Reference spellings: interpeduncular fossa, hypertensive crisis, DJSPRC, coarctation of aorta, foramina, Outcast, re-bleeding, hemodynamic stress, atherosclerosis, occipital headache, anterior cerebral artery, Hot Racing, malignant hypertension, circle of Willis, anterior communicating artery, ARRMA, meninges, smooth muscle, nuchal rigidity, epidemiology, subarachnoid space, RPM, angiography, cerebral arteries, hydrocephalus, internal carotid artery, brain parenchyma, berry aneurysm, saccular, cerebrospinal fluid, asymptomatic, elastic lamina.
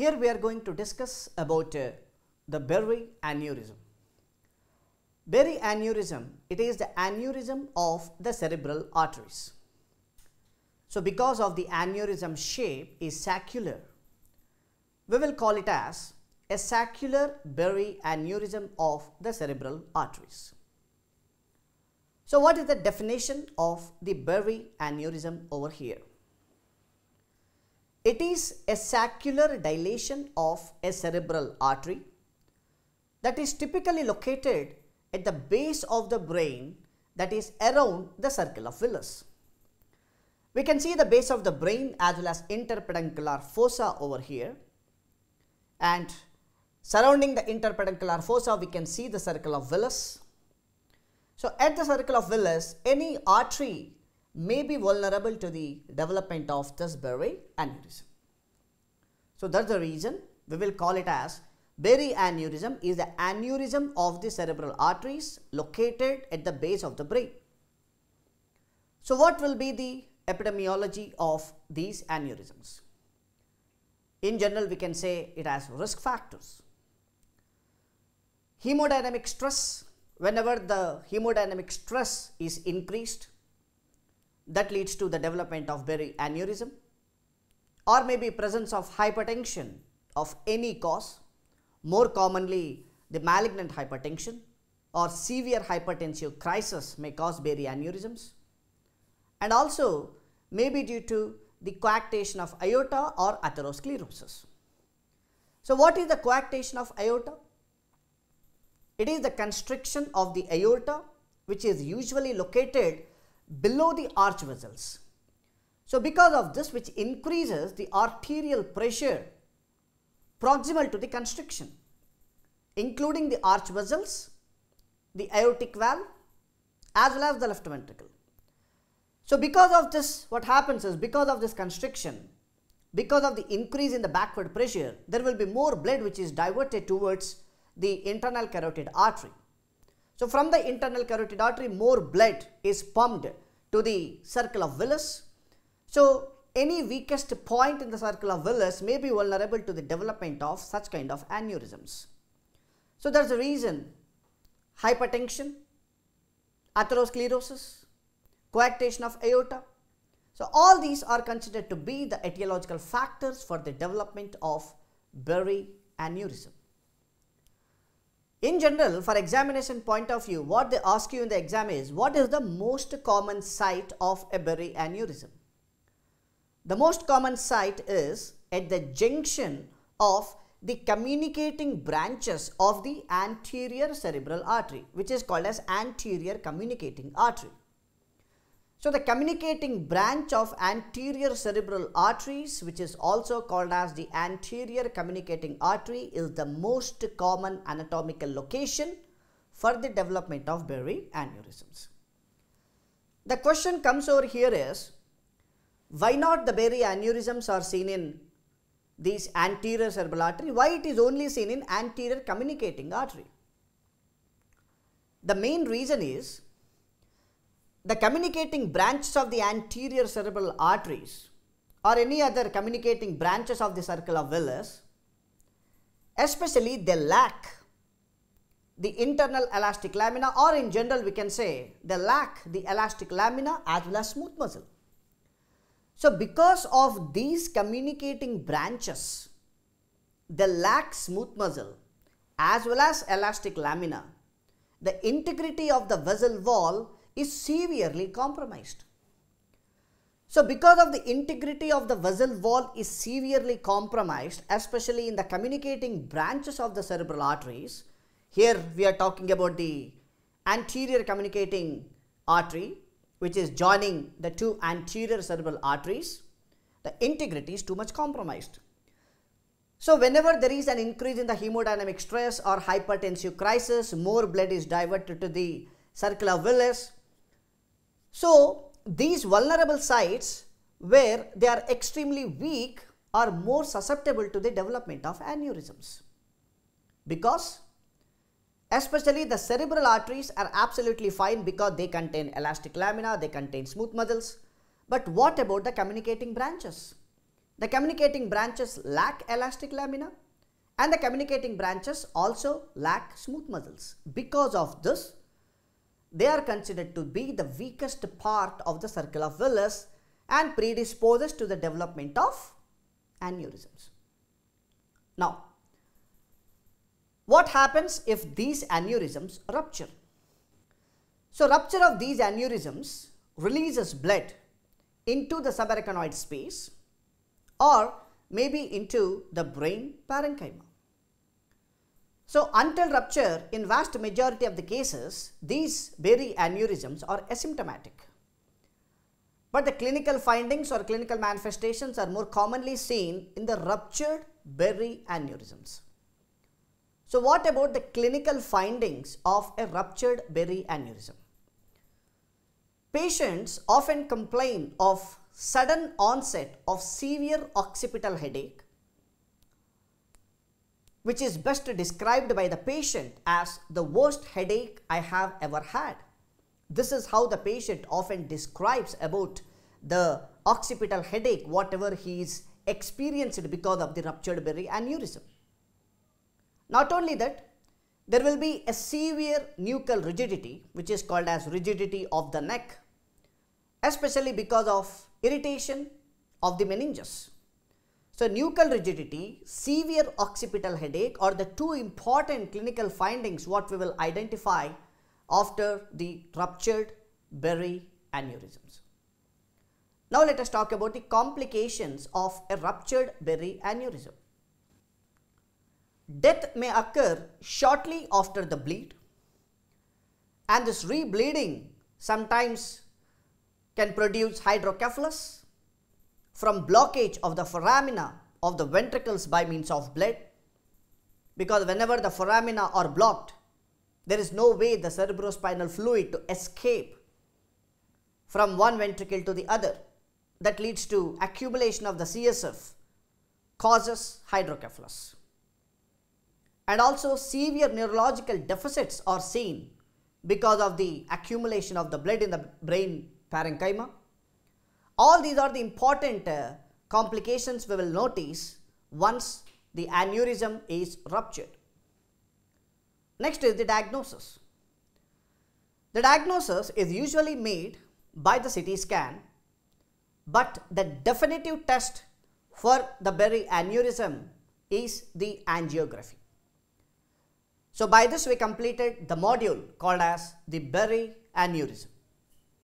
Here we are going to discuss about the berry aneurysm. Berry aneurysm, it is the aneurysm of the cerebral arteries. So because of the aneurysm shape is saccular, we will call it as a saccular berry aneurysm of the cerebral arteries. So what is the definition of the berry aneurysm over here? It is a saccular dilation of a cerebral artery that is typically located at the base of the brain, that is around the circle of Willis. We can see the base of the brain as well as interpeduncular fossa over here, and surrounding the interpeduncular fossa we can see the circle of Willis. So at the circle of Willis, any artery may be vulnerable to the development of this berry aneurysm. So that's the reason we will call it as berry aneurysm is the aneurysm of the cerebral arteries located at the base of the brain. So what will be the epidemiology of these aneurysms? In general, we can say it has risk factors. Hemodynamic stress, whenever the hemodynamic stress is increased, that leads to the development of berry aneurysm, or maybe presence of hypertension of any cause, more commonly the malignant hypertension or severe hypertensive crisis may cause berry aneurysms, and also maybe due to the coarctation of aorta or atherosclerosis. So what is the coarctation of aorta? It is the constriction of the aorta, which is usually located below the arch vessels. So because of this, which increases the arterial pressure proximal to the constriction, including the arch vessels, the aortic valve, as well as the left ventricle. So because of this, what happens is, because of this constriction, because of the increase in the backward pressure, there will be more blood which is diverted towards the internal carotid artery. So from the internal carotid artery, more blood is pumped to the circle of Willis. So any weakest point in the circle of Willis may be vulnerable to the development of such kind of aneurysms. So that's the reason hypertension, atherosclerosis, coarctation of aorta. So all these are considered to be the etiological factors for the development of berry aneurysm. In general, for examination point of view, what they ask you in the exam is, what is the most common site of a berry aneurysm? The most common site is at the junction of the communicating branches of the anterior cerebral artery, which is called as anterior communicating artery. So the communicating branch of anterior cerebral arteries, which is also called as the anterior communicating artery, is the most common anatomical location for the development of berry aneurysms. The question comes over here is, why not the berry aneurysms are seen in these anterior cerebral artery? Why it is only seen in anterior communicating artery? The main reason is, the communicating branches of the anterior cerebral arteries or any other communicating branches of the circle of Willis, especially they lack the internal elastic lamina, or in general we can say they lack the elastic lamina as well as smooth muscle. So because of these communicating branches, they lack smooth muscle as well as elastic lamina, the integrity of the vessel wall is severely compromised. So because of the integrity of the vessel wall is severely compromised, especially in the communicating branches of the cerebral arteries, here we are talking about the anterior communicating artery, which is joining the two anterior cerebral arteries, the integrity is too much compromised. So whenever there is an increase in the hemodynamic stress or hypertensive crisis, more blood is diverted to the circle of Willis. So these vulnerable sites, where they are extremely weak, are more susceptible to the development of aneurysms, because especially the cerebral arteries are absolutely fine because they contain elastic lamina, they contain smooth muscles. But what about the communicating branches? The communicating branches lack elastic lamina and the communicating branches also lack smooth muscles. Because of this, they are considered to be the weakest part of the circle of Willis and predisposes to the development of aneurysms. Now, what happens if these aneurysms rupture? So, rupture of these aneurysms releases blood into the subarachnoid space or maybe into the brain parenchyma. So, until rupture, in vast majority of the cases, these berry aneurysms are asymptomatic. But the clinical findings or clinical manifestations are more commonly seen in the ruptured berry aneurysms. So, what about the clinical findings of a ruptured berry aneurysm? Patients often complain of sudden onset of severe occipital headache, which is best described by the patient as the worst headache I have ever had. This is how the patient often describes about the occipital headache, whatever he is experienced because of the ruptured berry aneurysm. Not only that, there will be a severe nuchal rigidity, which is called as rigidity of the neck, especially because of irritation of the meninges. So, nuchal rigidity, severe occipital headache are the two important clinical findings what we will identify after the ruptured berry aneurysms. Now, let us talk about the complications of a ruptured berry aneurysm. Death may occur shortly after the bleed, and this re-bleeding sometimes can produce hydrocephalus, from blockage of the foramina of the ventricles by means of blood, because whenever the foramina are blocked, there is no way the cerebrospinal fluid to escape from one ventricle to the other. That leads to accumulation of the CSF, causes hydrocephalus. And also severe neurological deficits are seen because of the accumulation of the blood in the brain parenchyma. All these are the important complications we will notice once the aneurysm is ruptured. Next is the diagnosis. The diagnosis is usually made by the CT scan, but the definitive test for the berry aneurysm is the angiography. So, by this we completed the module called as the berry aneurysm.